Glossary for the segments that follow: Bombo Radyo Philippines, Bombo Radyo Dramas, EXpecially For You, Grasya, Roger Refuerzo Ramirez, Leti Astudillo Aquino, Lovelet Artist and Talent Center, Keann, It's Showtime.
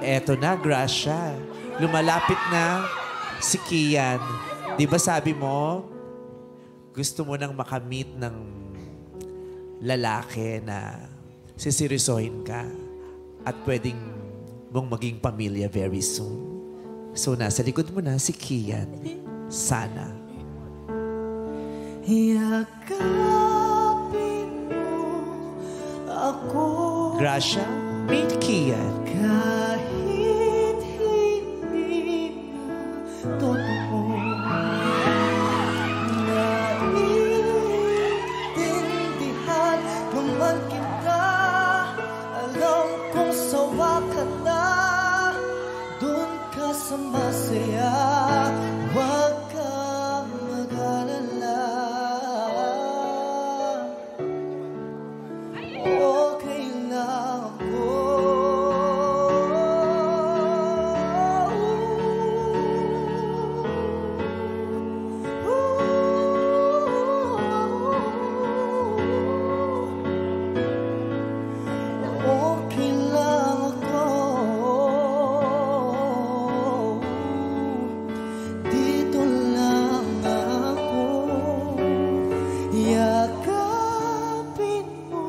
Eto na, Grasya. Lumalapit na si Keann. Di ba sabi mo, gusto mo nang makamit ng lalaki na sisirisohin ka at pwedeng mong maging pamilya very soon. So, nasa likod mo na si Keann. Sana. Yakapin mo ako. Grasya, meet Keann. Kahit hindi na totoo. Masaya, huwag kang mag-alala. Okay na ako. Okay lang ako.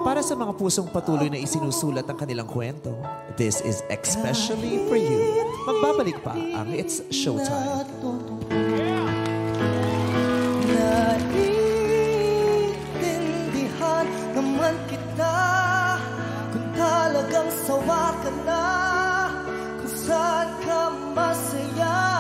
Para sa mga pusong patuloy na isinusulat ang kanilang kwento, this is Especially For You. Magbabalik pa ang It's Showtime. Naiintindihan naman kita kung talagang sawa ka na, kung saan ka masaya.